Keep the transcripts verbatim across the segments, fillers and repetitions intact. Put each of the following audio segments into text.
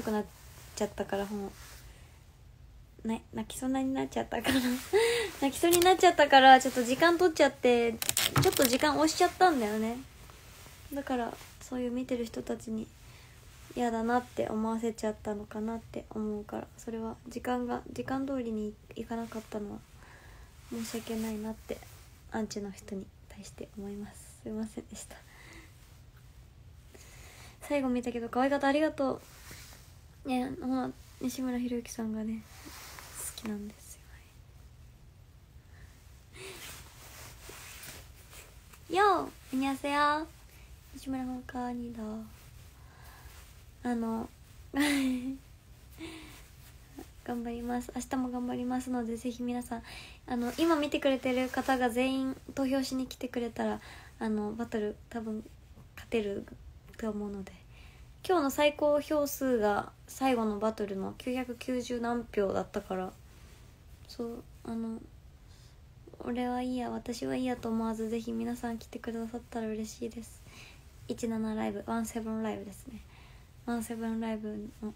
なくなっちゃったから、もうな泣きそうになっちゃったから泣きそうになっちゃったからちょっと時間取っちゃって、ちょっと時間押しちゃったんだよね。だからそういう見てる人たちに嫌だなって思わせちゃったのかなって思うから、それは時間が時間通りにいかなかったのは申し訳ないなってアンチの人に対して思います。すいませんでした。最後見たけど可愛かった、ありがとうね。西村ひろゆきさんがね好きなんですよ。よう、みなせよ、西村ほかにだ、あの頑張ります、明日も頑張りますので、ぜひ皆さん、あの今見てくれてる方が全員投票しに来てくれたら、あのバトル多分勝てると思うので、今日の最高票数が最後のバトルのきゅうひゃくきゅうじゅうなんぴょうだったから、そう、あの俺はいいや、私はいいやと思わず、ぜひ皆さん来てくださったら嬉しいです。じゅうななライブ、じゅうななライブですね。じゅうななライブの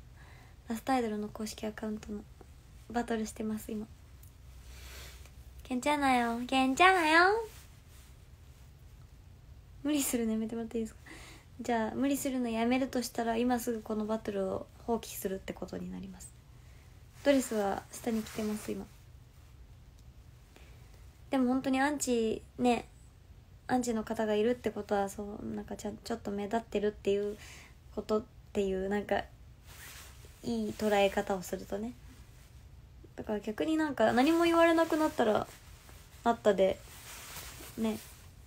ラストアイドルの公式アカウントのバトルしてます今。けんちゃんなよ、けんちゃんなよ、無理するのやめてもらっていいですか。じゃあ無理するのやめるとしたら、今すぐこのバトルを放棄するってことになります。ドレスは下に着てます今。でも本当にアンチね、アンチの方がいるってことは、そうなんかちゃちょっと目立ってるっていうことっていう、なんかいい捉え方をするとね。だから逆になんか何も言われなくなったらあったでね、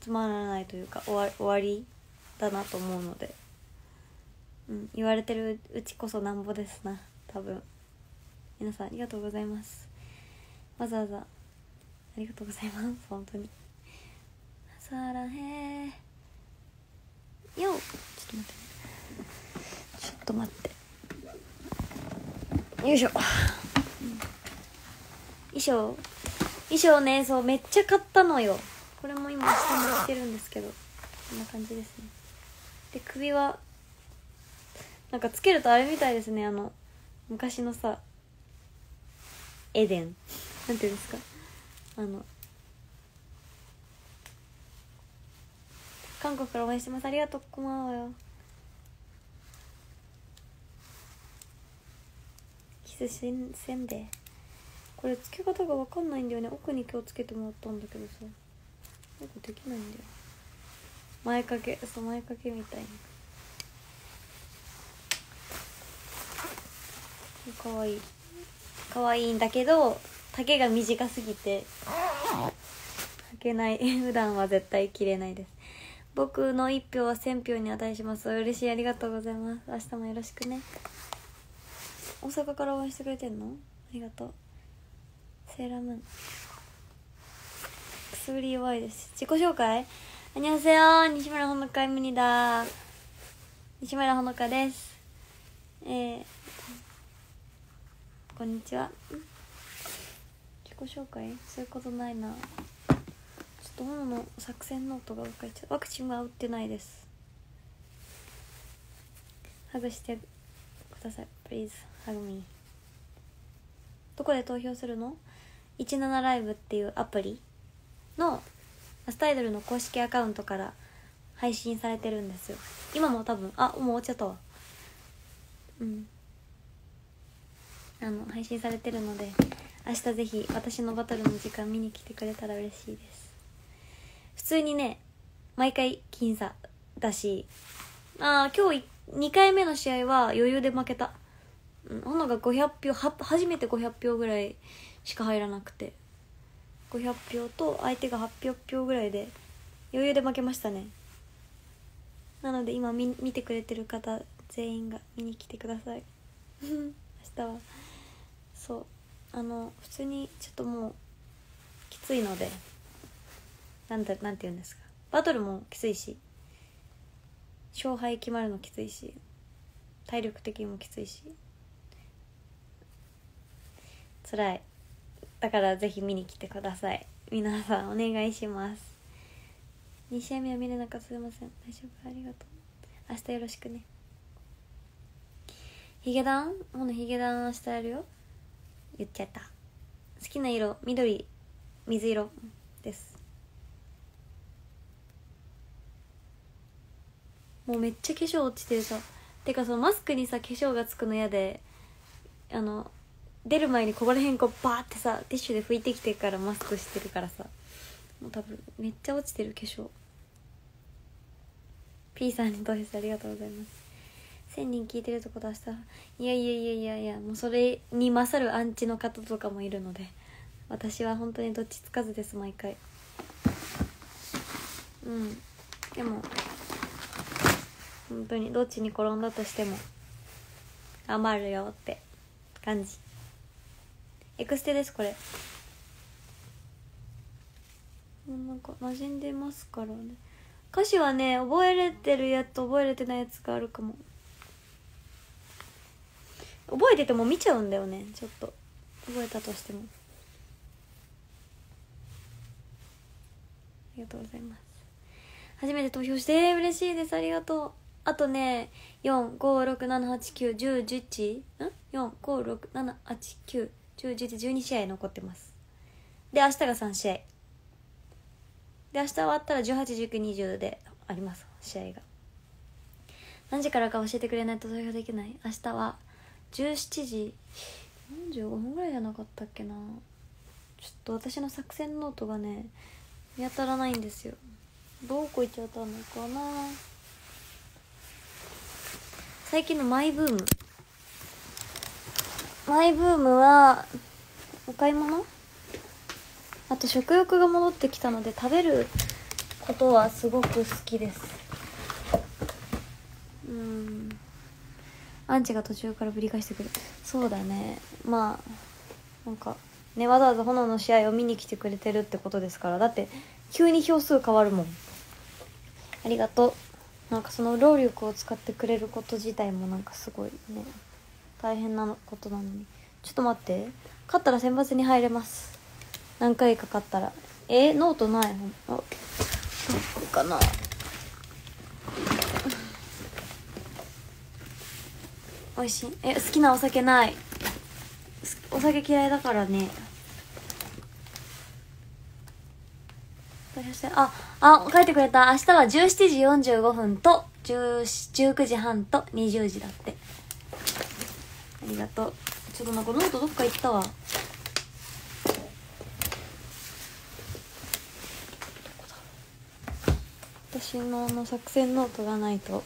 つまらないというか終わ、終わりだなと思うので、うん、言われてるうちこそなんぼですな多分。皆さんありがとうございます、わざわざありがとうございます本当に。さらへよ、ちょっと待ってね、ちょっと待ってよいしょ、うん、衣装衣装ね、そうめっちゃ買ったのよ。これも今下に着てるんですけど、こんな感じですね。で首はなんかつけるとあれみたいですね、あの昔のさエデンなんていうんですか、あの韓国から応援してます、ありがとう、こんばんはよ、キスしんせんべい、これつけ方が分かんないんだよね。奥に今日つけてもらったんだけどさ、なんかできないんだよ、前掛け、そう前掛けみたいに。かわいい、かわいいんだけど丈が短すぎて履けない普段は絶対着れないです。僕の一票は千票に値します。嬉しい、ありがとうございます。明日もよろしくね。大阪から応援してくれてんの、ありがとう。セーラームーンくすぶり弱いです。自己紹介、こんにちは、西村ほのかいむにだ、西村ほのかです。えー、こんにちは。自己紹介そういうことないな。ちょっとほのの作戦ノートが書いちゃう。ワクチンは打ってないです。ハグしてください、プリーズハグミー。どこで投票するの？じゅうななライブっていうアプリのラストアイドルの公式アカウントから配信されてるんですよ今も多分。あ、もう終わっちゃったわ。うん、あの配信されてるので、明日ぜひ私のバトルの時間見に来てくれたら嬉しいです。普通にね毎回僅差だし、あー今日にかいめの試合は余裕で負けた。ほのがごひゃく票、は初めてごひゃく票ぐらいしか入らなくて、ごひゃく票と相手がはっぴゃく票ぐらいで余裕で負けましたね。なので今見てくれてる方全員が見に来てください明日はそう、あの普通にちょっともうきついので、なんだ、なんて言うんですか、バトルもきついし、勝敗決まるのきついし、体力的にもきついし辛い。だからぜひ見に来てください皆さん、お願いします。に試合目は見れなかった、すいません。大丈夫、ありがとう、明日よろしくね。ヒゲダン、ほなヒゲダン明日やるよ。言っちゃった。好きな色緑、水色です。もうめっちゃ化粧落ちてるさ。てかそのマスクにさ化粧がつくの嫌で、あの出る前にここら辺こうバーってさティッシュで拭いてきてからマスクしてるからさ、もう多分めっちゃ落ちてる化粧。 P さんに投票してありがとうございます。せんにん聞いてるとこ出した。いやいやいやいやいや、もうそれに勝るアンチの方とかもいるので、私は本当にどっちつかずです毎回。うん、でも本当にどっちに転んだとしても頑張るよって感じ。エクステです。これなんか馴染んでますからね。歌詞はね覚えれてるやつと覚えれてないやつがあるかも。覚えてても見ちゃうんだよね、ちょっと覚えたとしても。ありがとうございます。初めて投票して嬉しいです。ありがとう。あとねよんごろくななはちきゅういちぜろいちいちんよんごろくななはちきゅういちぜろいちいちいちに試合残ってます。で明日がさん試合で、明日終わったらじゅうはち、じゅうく、にじゅうであります試合が。何時からか教えてくれないと投票できない。明日はじゅうしちじよんじゅうごふんぐらいじゃなかったっけな。ちょっと私の作戦ノートがね見当たらないんですよ。どこ行っちゃったのかな。最近のマイブーム、マイブームはお買い物、あと食欲が戻ってきたので食べることはすごく好きです。うーん、アンチが途中からぶり返してくる。そうだね、まあなんかね、わざわざ炎の試合を見に来てくれてるってことですから。だって急に票数変わるもん。ありがとう。なんかその労力を使ってくれること自体もなんかすごいね大変なことなのに。ちょっと待って、勝ったら選抜に入れます。何回か勝ったら。えー、ノートない。あ、どこかな。美味しい。え、好きなお酒ない。お酒嫌いだからね。あ、あ、書いてくれた。明日はじゅうしちじよんじゅうごふんとじゅうくじはんとにじゅうじだって。ありがとう。ちょっとなんかノートどっか行ったわ。どこだ。私のあの作戦ノートがないと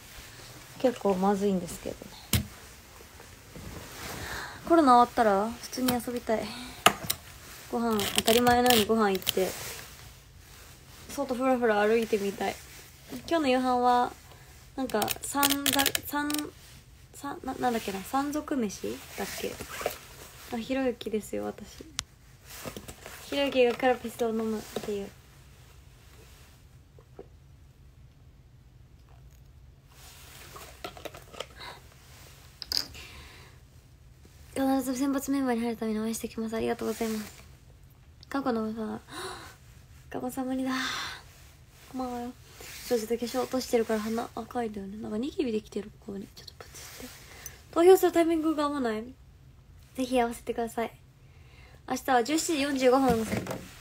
結構まずいんですけどね。コロナ終わったら普通に遊びたい。ご飯当たり前のようにご飯行って外ふらふら歩いてみたい。今日の夕飯はなんか三だ三三な、なんだっけな、山賊飯だっけ。あ、ひろゆきですよ私。ひろゆきがカラピスを飲むっていう。必ず選抜メンバーに入るために応援してきます。ありがとうございます。過去のさ、かごさまにだ。こんばんはよ。ちょっと化粧落としてるから鼻赤いんだよね。なんかニキビできてる。ここにちょっとプツって。投票するタイミングが合わない。ぜひ合わせてください。明日はじゅうしちじよんじゅうごふ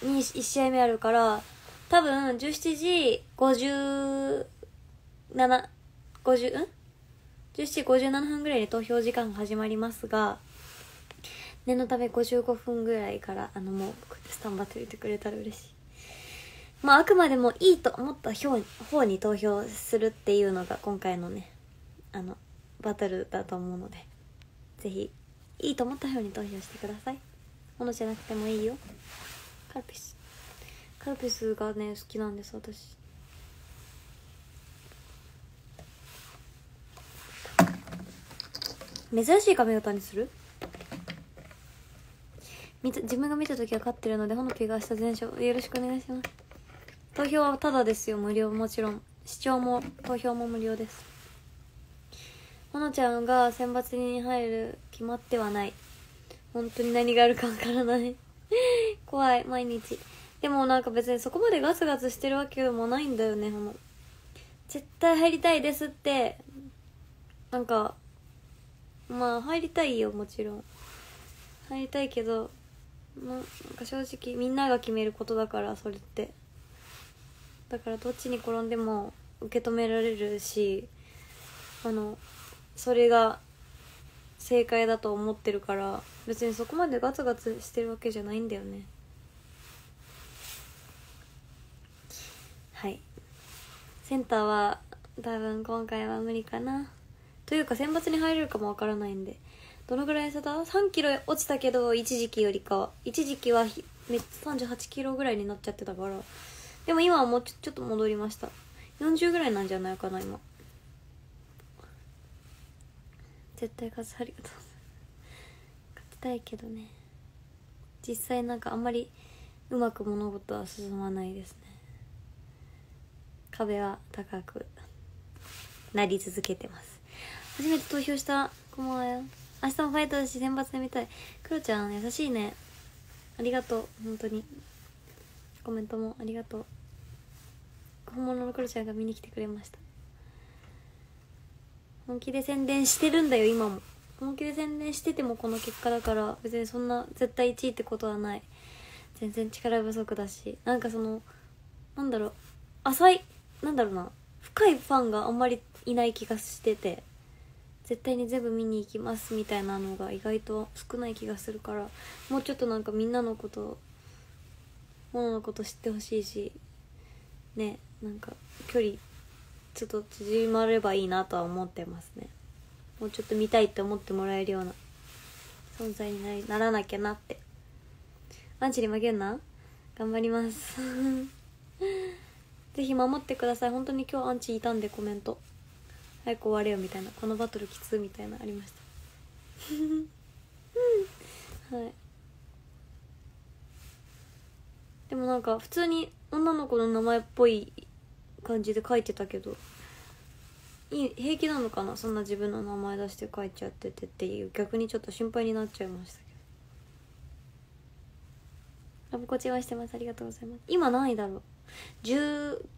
んにいち試合目あるから、多分じゅうしちじごじゅうなな、ごじゅう、んじゅうしちじごじゅうななふんぐらいに投票時間が始まりますが、念のためごじゅうごふんぐらいから、あのもう、スタンバっておいてくれたら嬉しい。まあ、あくまでもいいと思った方に投票するっていうのが今回のね、あの、バトルだと思うので、ぜひ、いいと思った方に投票してください。ものじゃなくてもいいよ。カルピス。カルピスがね、好きなんです、私。珍しい髪型にする？自分が見た時は勝ってるので、ほのぴーが明日全勝。よろしくお願いします。投票はただですよ。無料、もちろん視聴も投票も無料です。ほのちゃんが選抜に入る決まってはない。本当に何があるかわからない怖い毎日。でもなんか別にそこまでガツガツしてるわけでもないんだよね。ほの絶対入りたいですってなんかまあ入りたいよ、もちろん入りたいけど、まあ、なんか正直みんなが決めることだから、それってだからどっちに転んでも受け止められるし、あのそれが正解だと思ってるから、別にそこまでガツガツしてるわけじゃないんだよね。はい、センターは多分今回は無理かな、というか選抜に入れるかもわからないんで。どのぐらい痩せた ?さんキロ 落ちたけど、一時期よりかは、一時期はめっちゃさんじゅうはちキロぐらいになっちゃってたから。でも今はもうちょ、ちょっと戻りました。よんじゅうぐらいなんじゃないかな今。絶対勝つ、ありがとう。勝ちたいけどね、実際なんかあんまりうまく物事は進まないですね。壁は高くなり続けてます。初めて投票した、こんばんはよ。明日もファイトだし選抜で見たい。クロちゃん優しいね、ありがとう。本当にコメントもありがとう。本物のクロちゃんが見に来てくれました。本気で宣伝してるんだよ今も。本気で宣伝しててもこの結果だから、別にそんな絶対いちいってことはない。全然力不足だし、なんかそのなんだろう、浅い、なんだろうな、深いファンがあんまりいない気がしてて、絶対に全部見に行きますみたいなのが意外と少ない気がするから、もうちょっとなんかみんなのこともののこと知ってほしいしね、なんか距離ちょっと縮まればいいなとは思ってますね。もうちょっと見たいって思ってもらえるような存在に な, りならなきゃなって。アンチに負けんな、頑張りますぜひ守ってください。本当に今日アンチいたんで、コメント早く終われよみたいな、このバトルきつみたいなありましたはい、でもなんか普通に女の子の名前っぽい感じで書いてたけど、いい、平気なのかな、そんな自分の名前出して書いちゃっててっていう、逆にちょっと心配になっちゃいましたけど。ラブコチはしてます、ありがとうございます。今何位だろう、じゅう、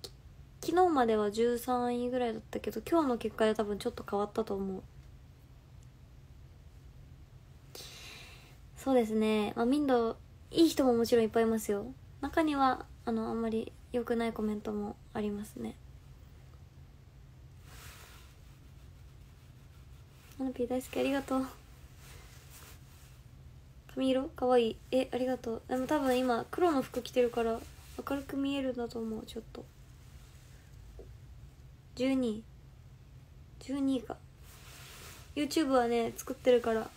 昨日まではじゅうさんいぐらいだったけど、今日の結果で多分ちょっと変わったと思う。そうですね、まあ、民度いい人ももちろんいっぱいいますよ。中にはあのあんまり良くないコメントもありますね。ナナピー大好き、ありがとう。髪色かわいい、え、ありがとう。でも多分今黒の服着てるから明るく見えるんだと思う。ちょっとじゅうにい、じゅうにいか。 YouTube はね作ってるから、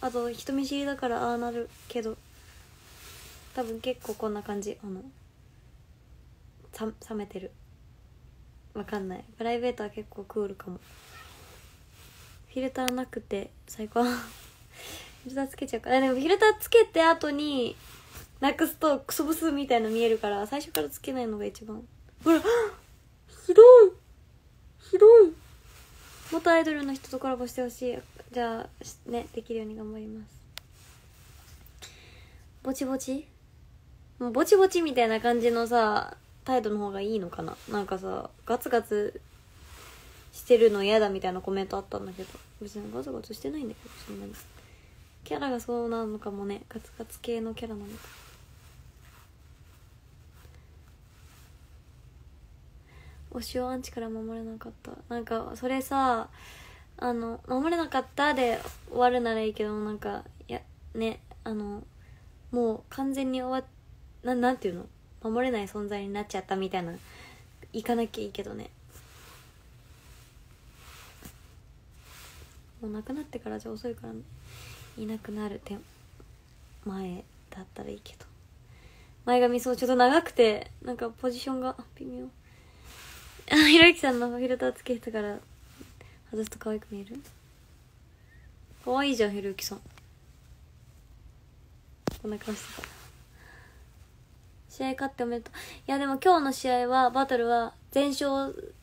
あと人見知りだからああなるけど、多分結構こんな感じ、あの冷めてる、わかんない。プライベートは結構クールかも。フィルターなくて最高フィルターつけちゃうから、でもフィルターつけて後になくすとクソブスみたいな見えるから、最初からつけないのが一番。ほらひどいひどい。元アイドルの人とコラボしてほしい。じゃあね、できるように頑張ります。ぼちぼち、もうぼちぼちみたいな感じのさ態度の方がいいのかな。なんかさガツガツしてるの嫌だみたいなコメントあったんだけど、別にガツガツしてないんだけど、そんなにキャラがそうなのかもね、ガツガツ系のキャラなのか。推しをアンチから守れなかった、なんかそれさ、あの守れなかったで終わるならいいけど、なんかいやね、あのもう完全に終わっ な, なんていうの、守れない存在になっちゃったみたいな、いかなきゃいいけどね。もう亡くなってからじゃ遅いからね、いなくなる手前だったらいいけど、前髪そうちょっと長くてなんかポジションが微妙。あ、ひろゆきさんのフィルターつけてから外すと可愛く見える。可愛いじゃんひろゆきさん、こんな顔してた。試合勝っておめでとう。いやでも今日の試合はバトルは全勝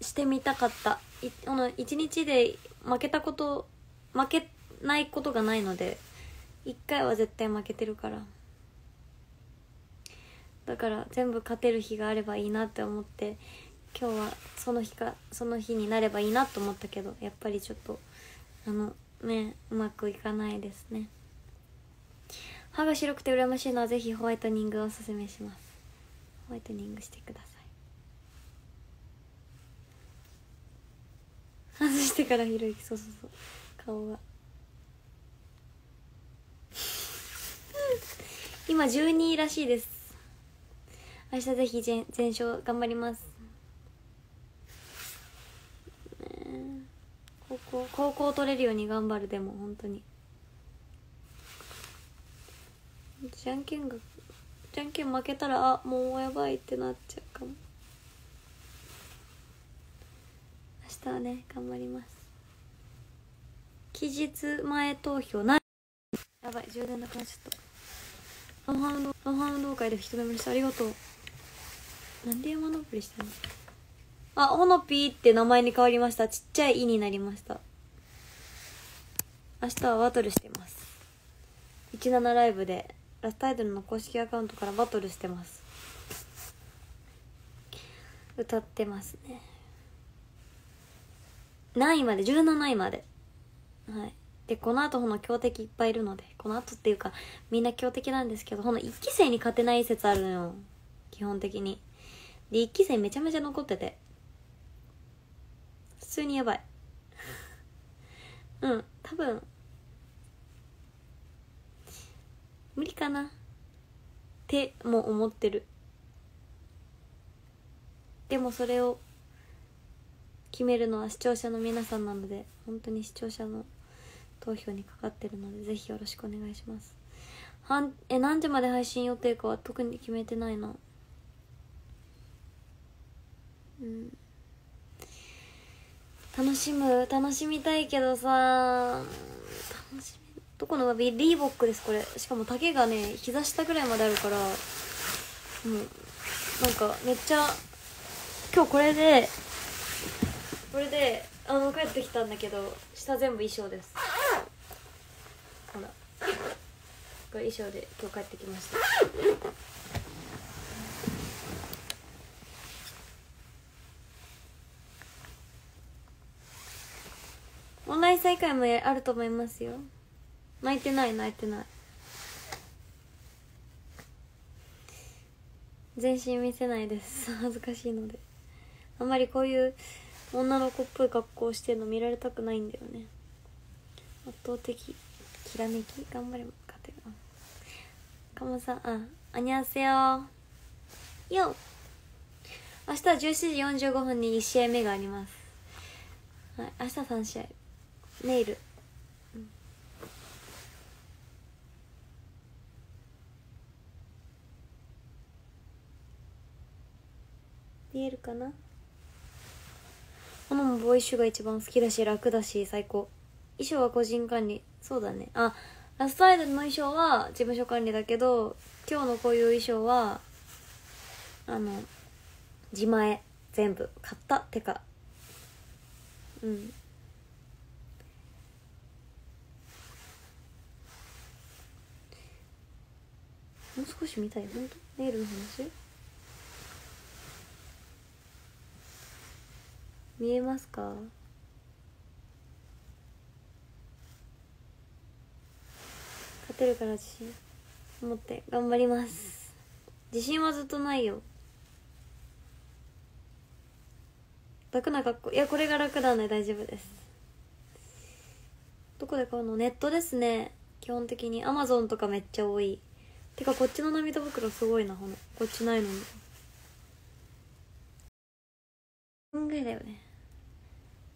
してみたかった。一日で負けたこと、負けないことがないので、一回は絶対負けてるから、だから全部勝てる日があればいいなって思って、今日はその日か、その日になればいいなと思ったけど、やっぱりちょっとあのね、うまくいかないですね。歯が白くて羨ましいのはぜひホワイトニングをおすすめします。ホワイトニングしてください。外してから広い、そうそうそう、顔が今じゅうにいらしいです。明日ぜひ全勝頑張ります。高校高校取れるように頑張る。でも本当にじゃんけんがじゃんけん負けたら、あ、もうやばいってなっちゃうかも。明日はね頑張ります。期日前投票ない。やばい、充電なくなっちゃった。ロンハー運動ロンハー運動会で一目ぼれした。ありがとう。なんで山登りしたの。あ、ほのぴーって名前に変わりました。ちっちゃい「い」になりました。明日はバトルしてます。じゅうななライブでラストアイドルの公式アカウントからバトルしてます。歌ってますね。何位までじゅうなないまで、はい。でこの後ほの強敵いっぱいいるので、この後っていうかみんな強敵なんですけど、ほのいっき生に勝てない説あるのよ基本的に。でいっき生めちゃめちゃ残ってて普通にやばいうん、多分無理かなっても思ってる。でもそれを決めるのは視聴者の皆さんなので、本当に視聴者の投票にかかってるので、ぜひよろしくお願いします。はんえ何時まで配信予定かは特に決めてないな。うん楽しむ楽しみたいけどさ、楽しみどこのがビリーボックですこれ。しかも丈がね膝下ぐらいまであるから、もうなんかめっちゃ今日これでこれであの帰ってきたんだけど、下全部衣装です。ほらこれ衣装で今日帰ってきました。オンライン再開もあると思いますよ。泣いてない泣いてない。全身見せないです、恥ずかしいので。あんまりこういう女の子っぽい格好してるの見られたくないんだよね。圧倒的きらめき頑張れば勝てる。かもさん、あ、あにゃんせよよ。明日はじゅうしちじよんじゅうごふんにいち試合目があります。はい、明日さん試合。ネイル、うん、見えるかな。このもボーイッシュが一番好きだし楽だし最高。衣装は個人管理、そうだね。あ、ラストアイドルの衣装は事務所管理だけど、今日のこういう衣装はあの自前全部買ったってか、うん、もう少し見たい。本当ネイルの話見えますか。勝てるから自信持って頑張ります。自信はずっとないよ。楽な格好、いやこれが楽なんで大丈夫です。どこで買うの。ネットですね基本的に。アマゾンとかめっちゃ多い。てかこっちの涙袋すごいな、ほのこっちないのに。考えだよね。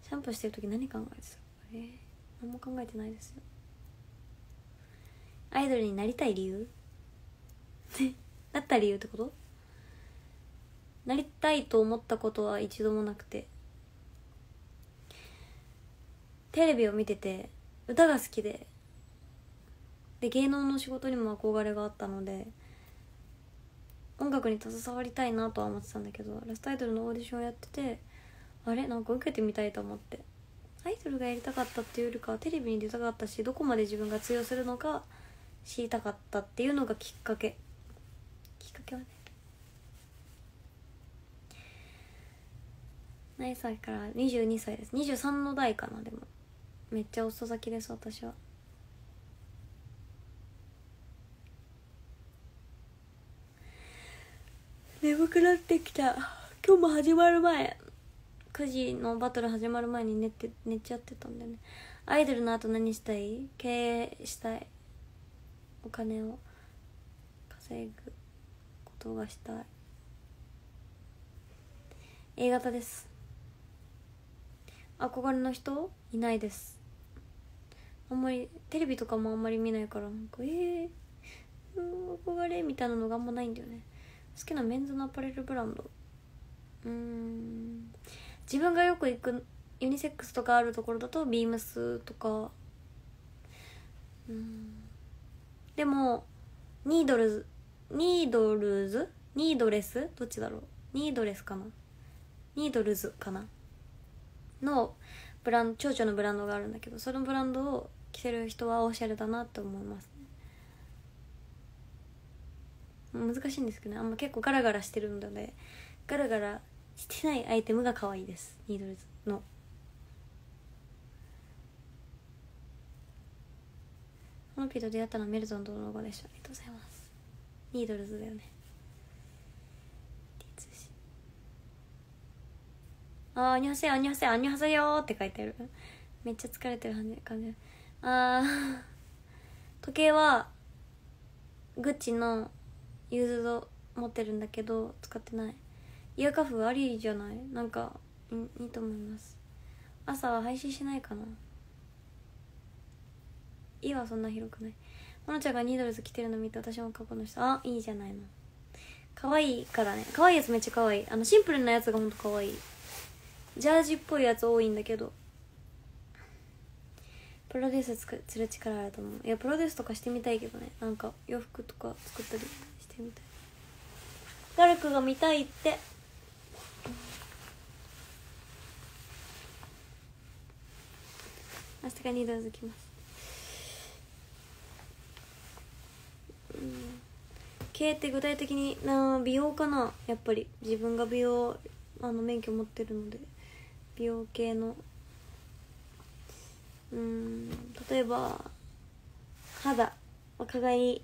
シャンプーしてる時何考えてたの。えー、何も考えてないですよ。アイドルになりたい理由なった理由ってこと。なりたいと思ったことは一度もなくて、テレビを見てて歌が好きで、で芸能の仕事にも憧れがあったので音楽に携わりたいなとは思ってたんだけど、ラストアイドルのオーディションをやってて、あれなんか受けてみたいと思って、アイドルがやりたかったっていうよりかはテレビに出たかったし、どこまで自分が通用するのか知りたかったっていうのがきっかけ。きっかけはね、何歳からにじゅうにさいです。にじゅうさんの代かな。でもめっちゃ遅咲きです、私は。眠くなってきた。今日も始まる前、くじのバトル始まる前に寝て寝ちゃってたんだよね。アイドルの後何したい？経営したい。お金を稼ぐことがしたい。 A 型です。憧れの人いないです。あんまりテレビとかもあんまり見ないから、なんかえー、憧れみたいなのがあんまないんだよね。好きなメンズのアパレルブランド、うーん自分がよく行くユニセックスとかあるところだとビームスとか、うーんでもニードルズニードルズニードレスどっちだろう、ニードレスかなニードルズかなのブランド、蝶々のブランドがあるんだけど、そのブランドを着てる人はオシャレだなって思いますね。難しいんですけどね、あんま結構ガラガラしてるのでガラガラしてないアイテムが可愛いです、ニードルズの。このピーと出会ったのはメルトンとのロゴでした。ありがとうございます。ニードルズだよね。あー、アニョハセヨ、アニョハセヨ、アニョハセヨって書いてある。めっちゃ疲れてる感じ。あー時計はグッチのユーズド持ってるんだけど使ってない。イヤーカフありじゃない？なんかいいと思います。朝は配信しないかな。家はそんな広くない。ほのちゃんがニードルズ着てるの見て私も過去の人、あいいじゃないの。可愛いからね。可愛いやつめっちゃ可愛い。あのシンプルなやつがほんと可愛い。ジャージっぽいやつ多いんだけど、プロデュースする力あると思う。いやプロデュースとかしてみたいけどね、なんか洋服とか作ったりしてみたい。ガルクが見たいって。明日がニードルズきます。うん経営って具体的にな、美容かなやっぱり。自分が美容あの免許持ってるので美容系の、うーん例えば肌、若返り、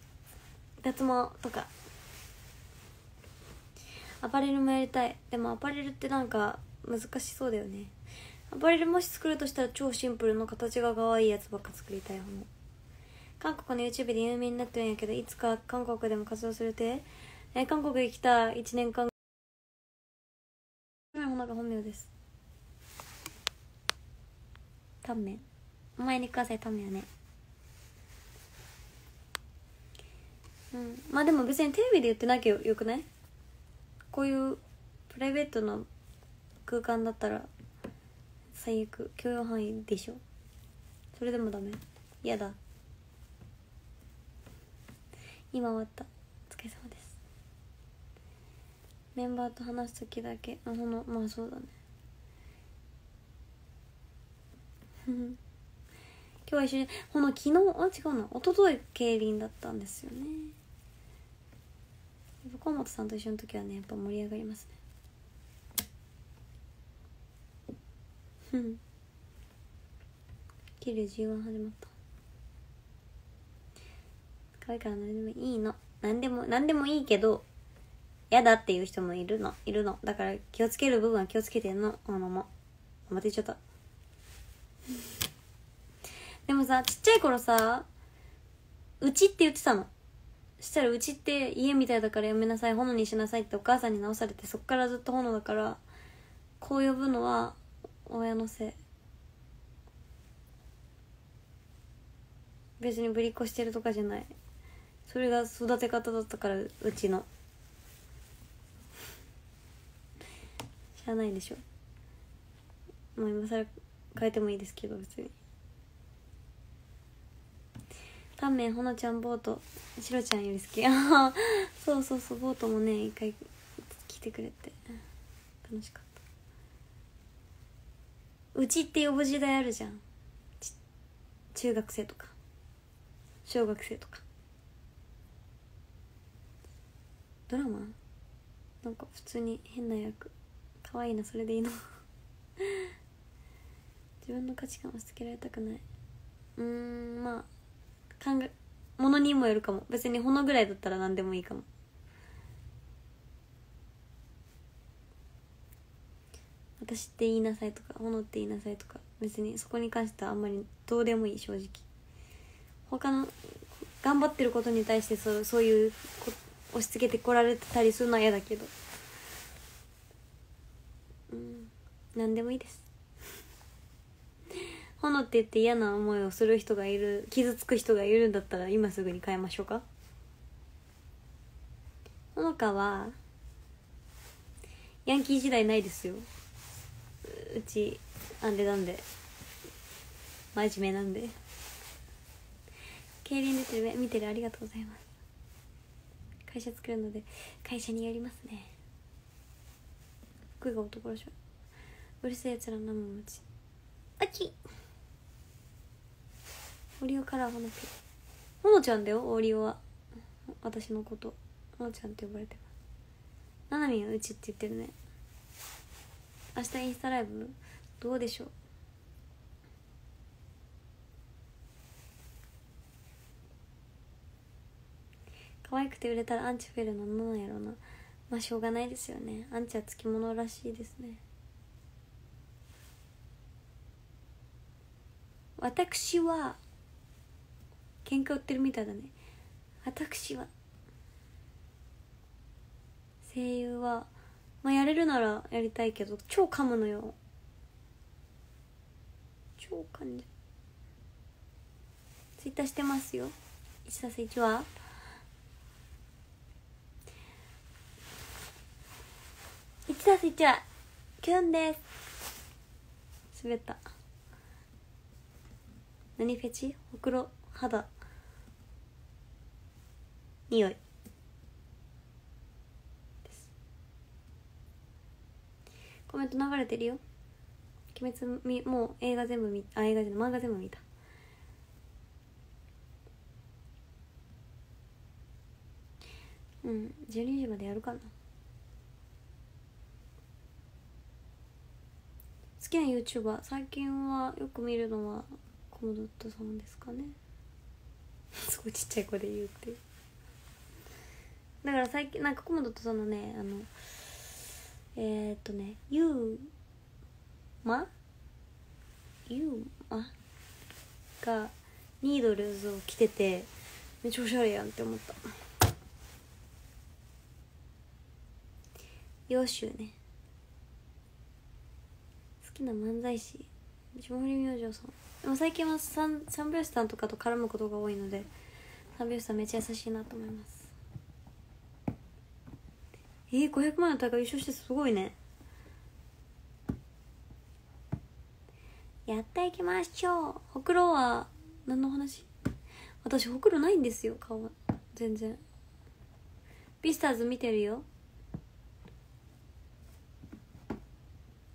脱毛とか。アパレルもやりたい。でもアパレルってなんか難しそうだよね。アパレルもし作るとしたら超シンプルの形が可愛いやつばっか作りたい。ほん韓国の YouTube で有名になってるんやけど、いつか韓国でも活動するて、え韓国に来たいちねんかんぐらい。ほなが本名です。タンメン、お前にくださいタンメンよね。うんまあでも別にテレビで言ってなきゃよくない？こういうプライベートな空間だったら最悪許容範囲でしょ。それでもダメ、嫌だ。今終わった、お疲れ様です。メンバーと話す時だけ、あほのまあそうだね今日は一緒に、ほの昨日、あ違うな、一昨日競輪だったんですよね。横本さんと一緒の時はねやっぱ盛り上がりますね。うん桐生 ジーワン 始まった。可愛いから何でもいいの。何でも何でもいいけど嫌だっていう人もいるのいるのだから気をつける部分は気をつけてんの。あのもまた言っちゃったでもさ、ちっちゃい頃さうちって言ってたの。したらうちって家みたいだからやめなさい、炎にしなさいってお母さんに直されて、そっからずっと炎だから。こう呼ぶのは親のせい。別にぶりっこしてるとかじゃない、それが育て方だったから。うちの知らないでしょ。もう今更変えてもいいですけど別に。タンメン、ほのちゃん、ボート、シロちゃんより好きそうそうそう、ボートもね一回来てくれて楽しかった。うちって呼ぶ時代あるじゃん。中学生とか小学生とかドラマなんか普通に変な役可愛いな、それでいいの自分の価値観を押し付けられたくない。うーん、まあ考え物にもよるかも。別にほのぐらいだったら何でもいいかも。私って言いなさいとか、炎って言いなさいとか、別にそこに関してはあんまりどうでもいい、正直。他の頑張ってることに対してそう、そういう押し付けてこられてたりするのは嫌だけど、うん、何でもいいです。炎って言って嫌な思いをする人がいる、傷つく人がいるんだったら今すぐに変えましょうか。ほのかはヤンキー時代ないですよ。うちなんでなんで真面目なんで。競輪出てる見てる、ありがとうございます。会社作るので会社にやりますね。僕が男らしい。うるせえやつらの生持ちあきオリオからほのぴほのちゃんだよ。オリオは私のことほのちゃんって呼ばれてます。ななみんはうちって言ってるね。明日インスタライブどうでしょう。可愛くて売れたらアンチ増えるのなんやろうな。まあしょうがないですよね。アンチはつきものらしいですね。私は喧嘩売ってるみたいだね。私は声優はまあやれるならやりたいけど、超噛むのよ。超噛んじゃう。ツイッターしてますよ。いちたすいちはいちたすいちはキュンです。滑った。何フェチ？ほくろ、肌、匂い。コメント流れてるよ。鬼滅みもう映画全部見あ映画じゃない漫画全部見た。うんじゅうにじまでやるかな。好きな YouTuber 最近はよく見るのはコムドットさんですかね。すごいちっちゃい子で言うっていう。だから最近なんかコムドットさんのねあのえー、っとね、ゆうまゆうまがニードルズを着ててめっちゃおしゃれやんって思った。ヨーシュね。好きな漫才師霜降り明星さん。でも最近はサン拍子さんとかと絡むことが多いので三拍子さんめっちゃ優しいなと思います。えー、ごひゃくまんの大会優勝してすごいね。やっていきましょう。ほくろは何の話？私ほくろないんですよ。顔は全然。ビスターズ見てるよ。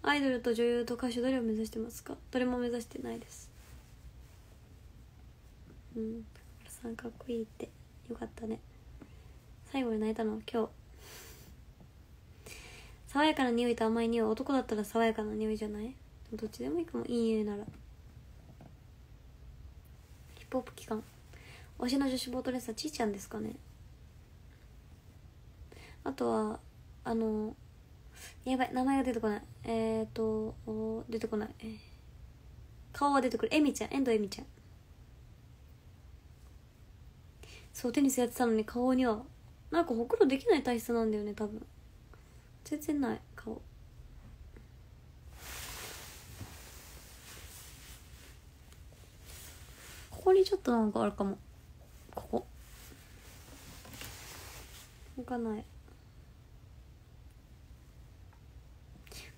アイドルと女優と歌手どれを目指してますか？どれも目指してないです。うん原さんかっこいいってよかったね。最後に泣いたの今日。爽やかな匂いと甘い匂い。男だったら爽やかな匂いじゃない？どっちでもいいかも。いい匂いならヒップホップ期間。推しの女子ボートレーサーちーちゃんですかね。あとはあのやばい名前が出てこない。えーと出てこない、えー、顔は出てくる。えみちゃん遠藤えみちゃん。そうテニスやってたのに顔にはなんかほくろできない体質なんだよね多分。全然ない顔。ここにちょっとなんかあるかも。ここなんかない。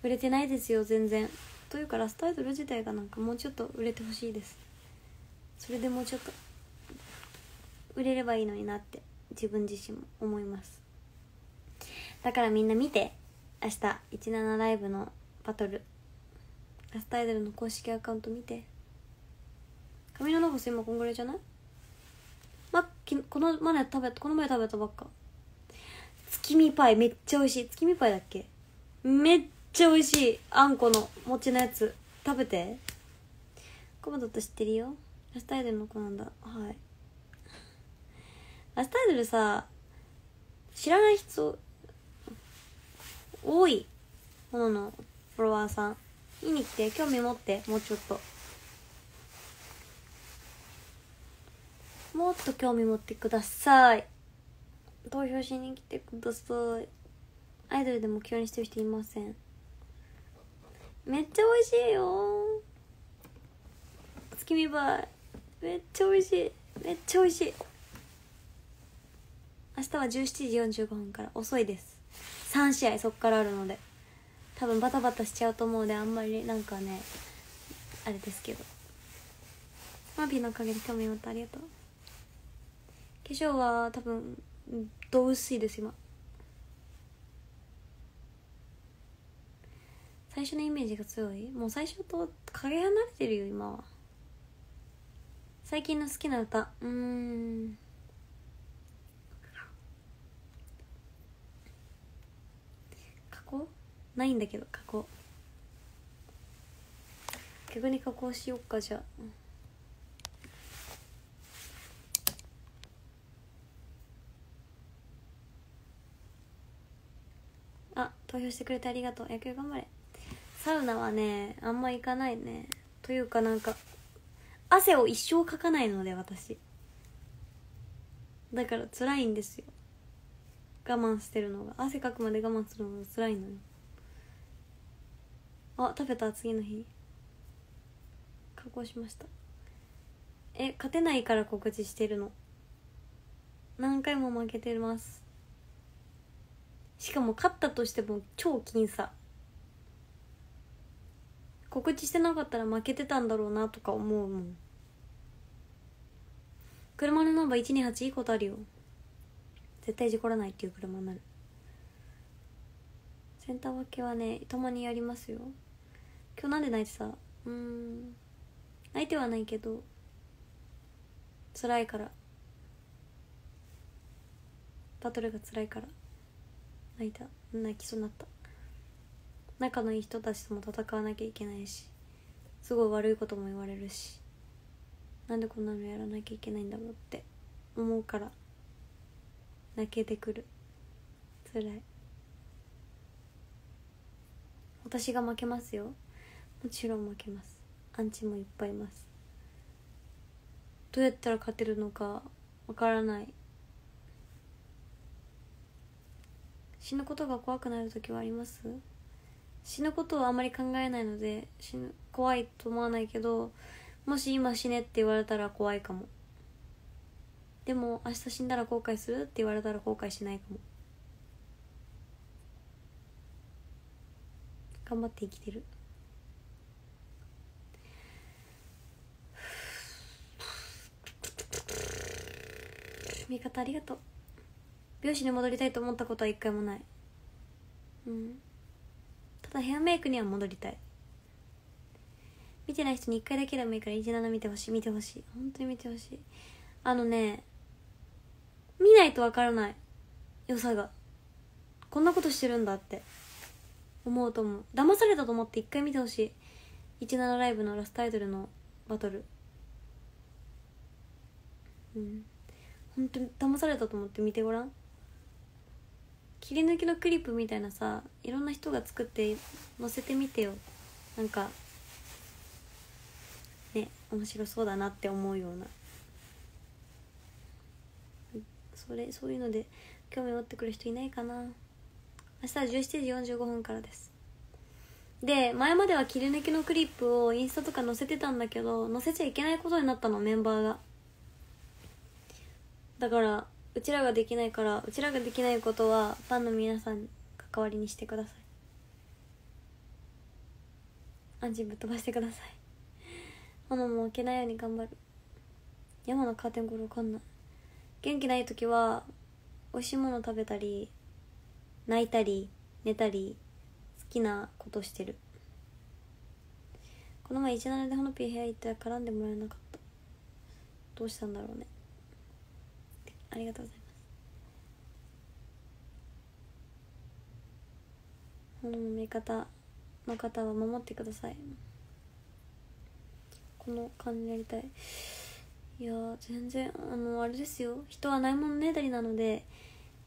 売れてないですよ全然。というかラストアイドル自体がなんかもうちょっと売れてほしいです。それでもうちょっと売れればいいのになって自分自身も思います。だからみんな見て明日じゅうななライブのバトルラストアイドルの公式アカウント見て。髪の長さ今こんぐらいじゃない？ま、きこの前食べたこの前食べたばっか。月見パイめっちゃ美味しい。月見パイだっけ？めっちゃ美味しい。あんこの餅のやつ食べて。コバだと知ってるよ。ラストアイドルの子なんだ。はい。ラストアイドルさ、知らない人多いもののフォロワーさん見に来て、興味持って、もうちょっともっと興味持ってください。投票しに来てください。アイドルで目標にしてる人いません。めっちゃ美味しいよ。月見バーめっちゃ美味しい、めっちゃ美味しい。明日はじゅうしちじよんじゅうごふんから、遅いです。さん試合そっからあるので、多分バタバタしちゃうと思うので、あんまりなんかねあれですけど、マビーのおかげで興味持ってありがとう。化粧は多分ど薄いです。今最初のイメージが強い。もう最初と影離れてるよ今は。最近の好きな歌、うーん加工ないんだけど、加工逆に加工しよっか。じゃああ、投票してくれてありがとう。野球頑張れ。サウナはねあんま行かないね。というかなんか汗を一生かかないので私、だから辛いんですよ。我慢してるのが、汗かくまで我慢するのが辛いのよ。あ、食べた。次の日加工しました。え、勝てないから告知してるの。何回も負けてます。しかも勝ったとしても超僅差。告知してなかったら負けてたんだろうなとか思うもん。車のナンバーいちにはちいいことあるよ。絶対事故らないっていう車になる。センター分けはねたまにやりますよ。今日なんで泣いてた？うーん泣いてはないけど辛いから、バトルが辛いから泣いた。泣きそうになった。仲のいい人たちとも戦わなきゃいけないし、すごい悪いことも言われるし、なんでこんなのやらなきゃいけないんだろうって思うから泣けてくる。辛い。私が負けますよ。もちろん負けます。アンチもいっぱいいます。どうやったら勝てるのかわからない。死ぬことが怖くなる時はあります？死ぬことはあまり考えないので、死ぬ怖いと思わないけど、もし今死ねって言われたら怖いかも。でも明日死んだら後悔するって言われたら後悔しないかも。頑張って生きてる。味方ありがとう。美容師に戻りたいと思ったことは一回もない。うんただヘアメイクには戻りたい。見てない人に一回だけでもいいからじゅうなな見てほしい。見てほしい。本当に見てほしい。あのね見ないとわからない良さが、こんなことしてるんだって思うと思う。騙されたと思って一回見てほしい。じゅうななライブのラストアイドルのバトル、うん本当に騙されたと思って見てごらん。切り抜きのクリップみたいなさ、いろんな人が作って載せてみてよ。なんかね面白そうだなって思うような、それそういうので興味持ってくる人いないかな。明日はじゅうしちじよんじゅうごふんからです。で前までは切り抜きのクリップをインスタとか載せてたんだけど、載せちゃいけないことになったのメンバーが。だからうちらができないから、うちらができないことはファンの皆さんが代わりにしてください。アンチぶっ飛ばしてください。ママも負けないように頑張る。山のカーテンコールわかんない。元気ない時は美味しいもの食べたり泣いたり寝たり好きなことしてる。この前じゅうななでほのぴー部屋行ったら絡んでもらえなかった。どうしたんだろうね。ありがとうございます。うん、味方の方は守ってください。この感じになりたい。いや全然あのあれですよ、人はないものねだりなので、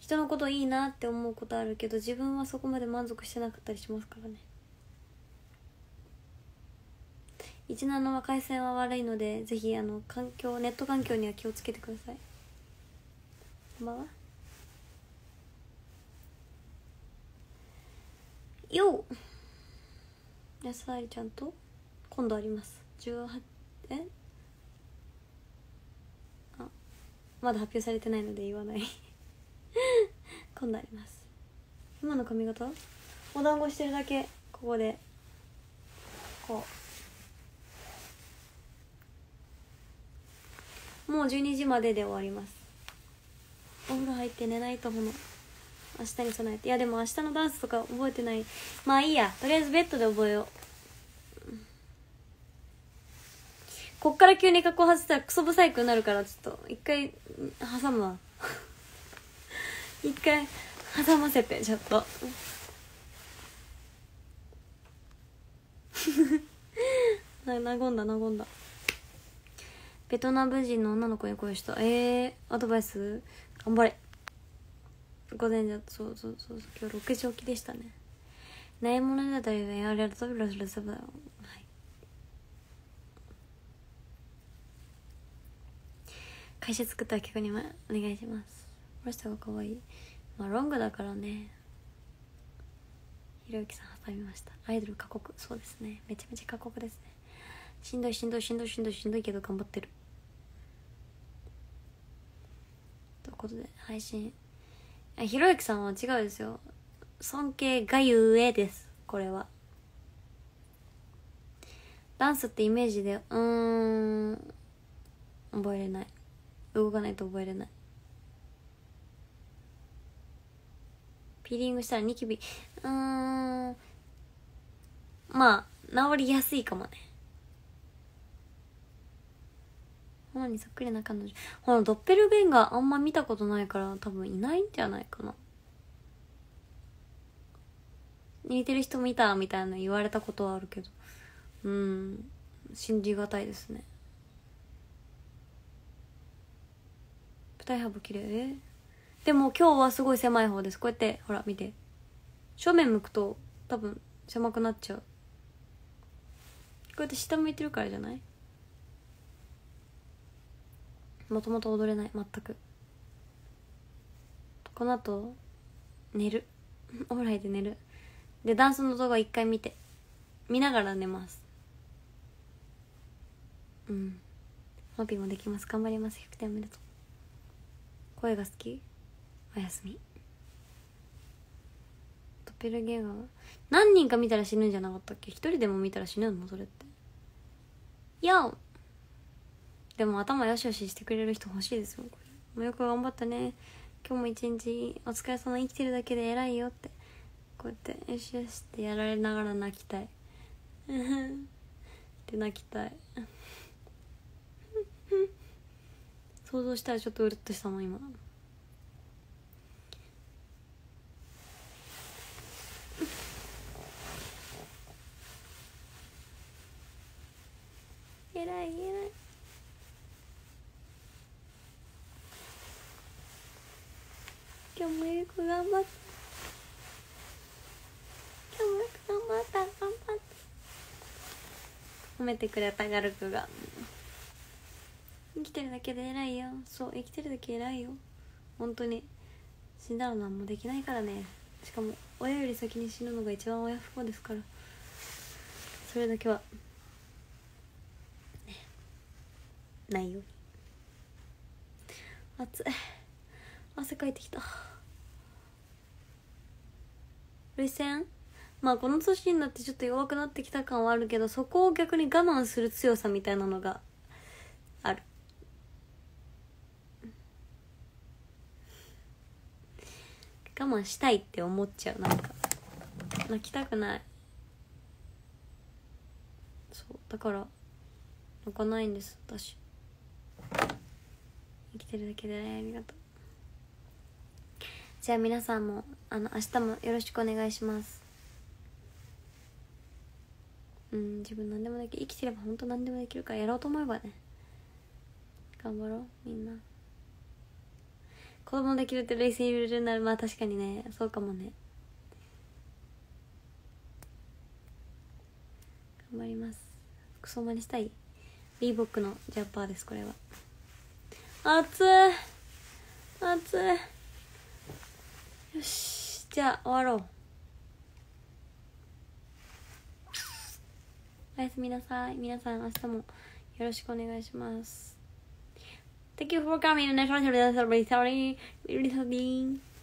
人のこといいなって思うことあるけど、自分はそこまで満足してなかったりしますからね。じゅうななは回線は悪いので、ぜひあの環境ネット環境には気をつけてください。こんばんはよう、安田愛理ちゃんと今度あります。じゅうはちえあまだ発表されてないので言わない今度あります。今の髪型お団子してるだけ、ここでこうもうじゅうにじまでで終わります。お風呂入って寝ないと、ほの明日に備えて。いやでも明日のダンスとか覚えてない。まあいいや、とりあえずベッドで覚えよう。こっから急に格好外したらクソブサイクになるから、ちょっと一回挟むわ一回挟ませてちょっとな和んだ和んだ。ベトナム人の女の子に恋した。えー、アドバイス頑張れ。午前じゃ、そうそうそう、今日ろくじ起きでしたね。ないものだったり、やれると、ろするすば。はい。会社作ったら客にもお願いします。この人が可愛い。まあ、ロングだからね。ひろゆきさん挟みました。アイドル過酷。そうですね。めちゃめちゃ過酷ですね。しんどいしんどいしんどいしんどいしんどいけど頑張ってる。ということで配信、ひろゆきさんは違うですよ、尊敬がゆえです。これはダンスってイメージでうーん覚えれない、動かないと覚えれない。ピーリングしたらニキビ、うーんまあ治りやすいかもね。ほのにそっくりな彼女、ほのドッペルゲンガーあんま見たことないから多分いないんじゃないかな。似てる人見たみたいな言われたことはあるけど、うん、信じがたいですね。舞台幅綺麗、えでも今日はすごい狭い方です。こうやってほら見て、正面向くと多分狭くなっちゃう。こうやって下向いてるからじゃない？もともと踊れない、全く。この後寝るお風呂入って寝るで、ダンスの動画一回見て見ながら寝ます。うん、マピもできます。頑張ります。ひゃくてんおめでとう。声が好き、おやすみ。ドッペルゲンガー何人か見たら死ぬんじゃなかったっけ？一人でも見たら死ぬのそれって。ようでも頭よしよししてくれる人欲しいですよ。これもうよく頑張ったね、今日も一日お疲れ様、生きてるだけで偉いよって、こうやってよしよしってやられながら泣きたいって泣きたい想像したらちょっとうるっとしたもん今偉い偉い。今日もよく頑張った、今日もよく頑張った頑張った、褒めてくれたガルクが。生きてるだけで偉いよ。そう、生きてるだけ偉いよ本当に。死んだら何もできないからね。しかも親より先に死ぬのが一番親不幸ですから、それだけはねないよ。暑い、汗かいてきた。涙腺まあこの年になってちょっと弱くなってきた感はあるけど、そこを逆に我慢する強さみたいなのがある。我慢したいって思っちゃう。なんか泣きたくない、そうだから泣かないんです。私生きてるだけでありがとう。じゃあ皆さんもあの明日もよろしくお願いします。うん、自分何でもできる、生きてれば本当何でもできるから、やろうと思えばね、頑張ろうみんな。子供できるって冷静に見るなら、まあ確かにね、そうかもね。頑張ります。服装真似したい。リーボックのジャパーです、これは。暑い暑い。よし、じゃあ終わろう。おやすみなさい。皆さん明日もよろしくお願いします。Thank you for coming and I try to be sorry.